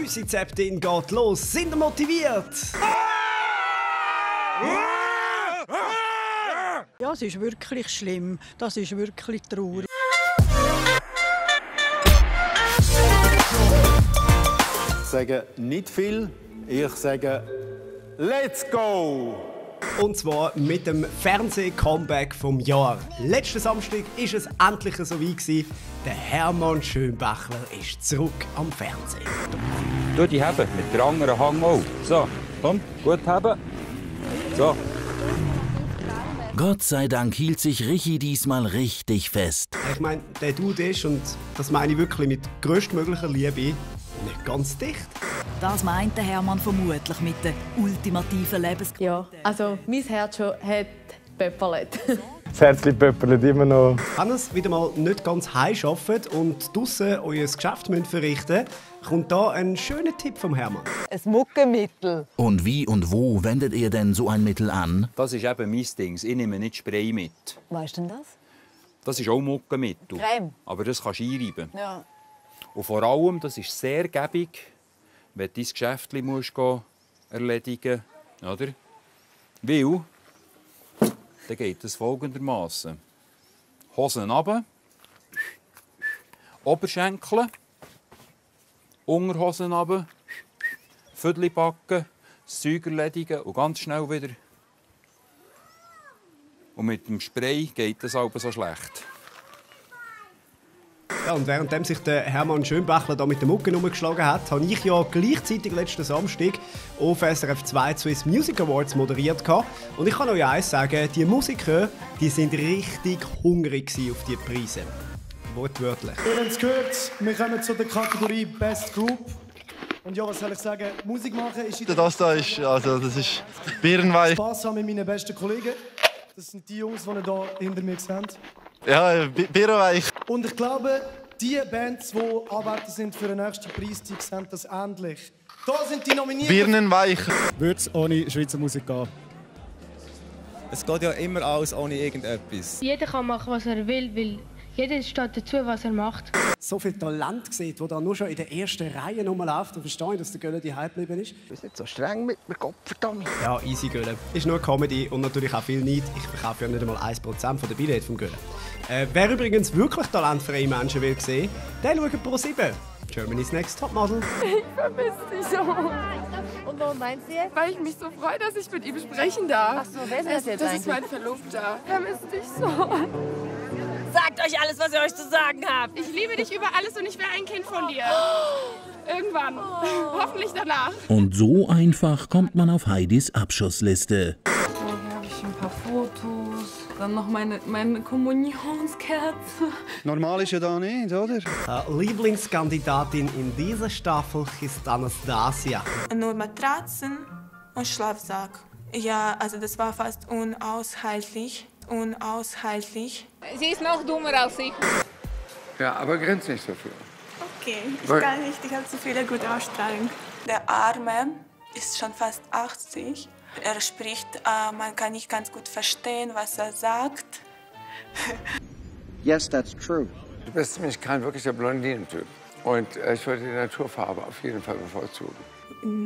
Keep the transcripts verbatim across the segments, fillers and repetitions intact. Büssi-Zeptin geht los. Sind ihr motiviert? Ja, es ist wirklich schlimm. Das ist wirklich traurig. Ich sage nicht viel. Ich sage «Let's go!» Und zwar mit dem Fernseh-Comeback vom Jahr. Letzten Samstag war es endlich so weit. Der Hermann Schönbächler ist zurück am Fernsehen. Du, die heben mit der anderen Hang auf. So, komm, gut heben. So. Gott sei Dank hielt sich Richie diesmal richtig fest. Ich meine, der Dude ist, und das meine ich wirklich mit größtmöglicher Liebe, nicht ganz dicht. Das meint der Hermann vermutlich mit der ultimativen Lebensqualität. Ja, also mein Herz schon hat pöpperlet. Das Herz pöpperlet immer noch. Wenn ihr es wieder mal nicht ganz heim arbeitet und draussen euer Geschäft verrichten müsst, kommt da ein schöner Tipp vom Hermann. Ein Muckenmittel. Und wie und wo wendet ihr denn so ein Mittel an? Das ist eben mein Ding. Ich nehme nicht Spray mit. Weißt du denn das? Das ist auch Muckenmittel. Creme. Aber das kannst du einreiben. Ja. Und vor allem, das ist sehr gäbig, wenn du dein Geschäft musst erledigen musst. Oder? Weil, dann geht es folgendermaßen: Hosen runter, Oberschenkel, Unterhosen runter, Füdli backen, das Zeug erledigen und ganz schnell wieder. Und mit dem Spray geht es aber so schlecht. Ja, und währenddem sich der Hermann Schönbächler da mit den Mucken rumgeschlagen hat, habe ich ja gleichzeitig letzten Samstag auf S R F zwei Swiss Music Awards moderiert. Und ich kann euch eins sagen, die Musiker, die sind richtig hungrig auf die Preise. Wortwörtlich. Ihr habt es gehört, wir kommen zu der Kategorie Best Group. Und ja, was soll ich sagen, Musik machen ist... Das da ist, also das ist birnenweich. Spass haben mit meinen besten Kollegen. Das sind die Jungs, die ihr hier hinter mir seht. Ja, birnenweich. Und ich glaube, die Bands, die Anwärter sind für den nächsten Preis, die sehen das endlich. Da sind die Nominierten. Birnenweich. Würde es ohne Schweizer Musik gehen? Es geht ja immer alles ohne irgendetwas. Jeder kann machen, was er will, weil jeder steht dazu, was er macht. So viel Talent sieht, das da nur schon in der ersten Reihe rumläuft und verstehe, dass der Göller daheim geblieben ist. Du bist nicht so streng mit mir, Gott verdammt. Ja, easy Göller. Ist nur Comedy und natürlich auch viel Neid. Ich verkaufe ja nicht einmal ein Prozent der Billette vom Göller. Äh, wer übrigens wirklich talentfreie Menschen will sehen, der schaut ProSieben. Germany's Next Topmodel. Ich vermisse dich so. Und warum meinst du jetzt? Weil ich mich so freue, dass ich mit ihm sprechen darf. Ach so, wer ist das jetzt? Das ist mein Verlobter. Ich vermisse dich so. Sagt euch alles, was ihr euch zu sagen habt. Ich liebe dich über alles und ich wäre ein Kind von dir. Irgendwann. Oh. Hoffentlich danach. Und so einfach kommt man auf Heidis Abschussliste. Hier habe ich ein paar Fotos. Dann noch meine, meine Kommunionskerze. Normal ist ja da nicht, oder? Die Lieblingskandidatin in dieser Staffel ist Anastasia. Nur Matratzen und Schlafsack. Ja, also das war fast unaushaltlich. Unaushaltlich. Sie ist noch dummer als ich. Ja, aber grinst nicht so viel. Okay, ich Weil kann nicht, ich habe zu viele gute Ausstrahlung. Der Arme ist schon fast achtzig. Er spricht, äh, man kann nicht ganz gut verstehen, was er sagt. Yes, that's true. Du bist nämlich kein wirklicher Blondinentyp. Und äh, ich würde die Naturfarbe auf jeden Fall bevorzugen.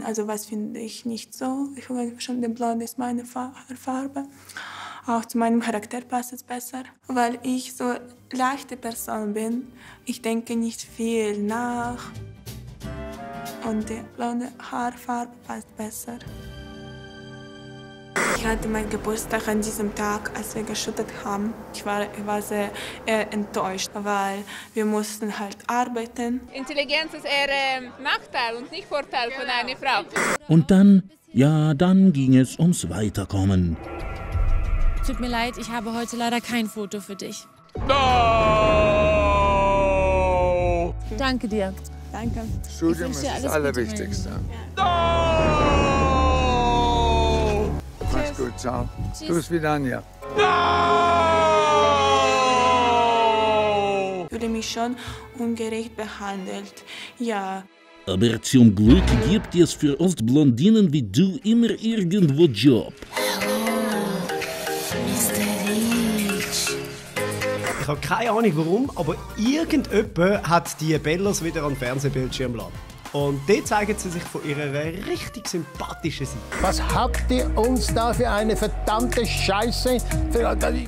Also was finde ich nicht so. Ich finde schon, der Blond ist meine Farbe. Auch zu meinem Charakter passt es besser, weil ich so leichte Person bin. Ich denke nicht viel nach und die blonde Haarfarbe passt besser. Ich hatte meinen Geburtstag an diesem Tag, als wir geschüttet haben. Ich war, ich war sehr äh, enttäuscht, weil wir mussten halt arbeiten. Intelligenz ist eher ähm, Nachteil und nicht Vorteil von einer Frau. Und dann, ja, dann ging es ums Weiterkommen. Tut mir leid, ich habe heute leider kein Foto für dich. No! Danke dir. Danke. Studium ist das Allerwichtigste. No! Mach's gut, ciao. Tschüss. Du bist wie Danja. No! Ich fühle mich schon ungerecht behandelt, ja. Aber zum Glück gibt es für uns Blondinen wie du immer irgendwo Job. Ich habe keine Ahnung warum, aber irgendjemand hat die Bellers wieder an den Fernsehbildschirm geladen. Und dort zeigen sie sich von ihrer richtig sympathischen Seite. Was habt ihr uns da für eine verdammte Scheiße?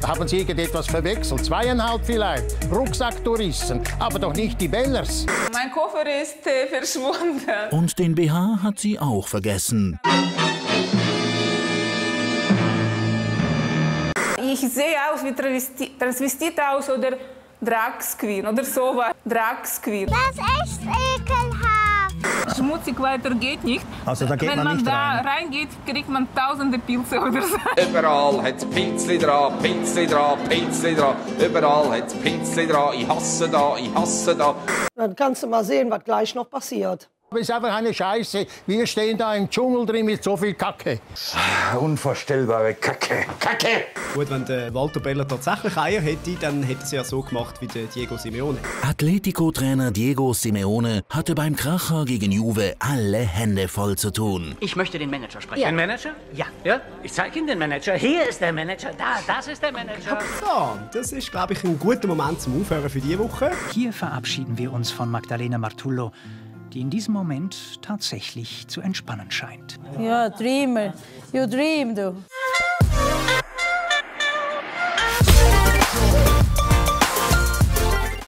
Haben Sie irgendetwas verwechselt? Zweieinhalb vielleicht. Rucksacktouristen, aber doch nicht die Bellers. Mein Koffer ist äh, verschwunden. Und den B H hat sie auch vergessen. Ich sehe aus wie Travesti Transvestit aus oder Drags Queen oder sowas. Drags Queen. Das ist echt ekelhaft. Schmutzig weiter geht nicht. Also da geht Wenn man, man nicht da rein. reingeht, kriegt man tausende Pilze oder so. Überall hat es Pilze dran, Pilze dran, Pilze dran. Überall hat es Pilze dran. Ich hasse da, ich hasse da. Dann kannst du mal sehen, was gleich noch passiert. Das ist einfach eine Scheiße. Wir stehen da im Dschungel drin mit so viel Kacke. Unvorstellbare Kacke. Kacke! Gut, wenn der Walter Beller tatsächlich Eier hätte, dann hätte es ja so gemacht wie der Diego Simeone. Atletico-Trainer Diego Simeone hatte beim Kracher gegen Juve alle Hände voll zu tun. Ich möchte den Manager sprechen. Ja. Den Manager? Ja. ja. Ich zeige Ihnen den Manager. Hier ist der Manager. Da, das ist der Manager. So, das ist, glaube ich, ein guter Moment zum Aufhören für diese Woche. Hier verabschieden wir uns von Magdalena Martullo, die in diesem Moment tatsächlich zu entspannen scheint. Ja, dreamer. You dream, du.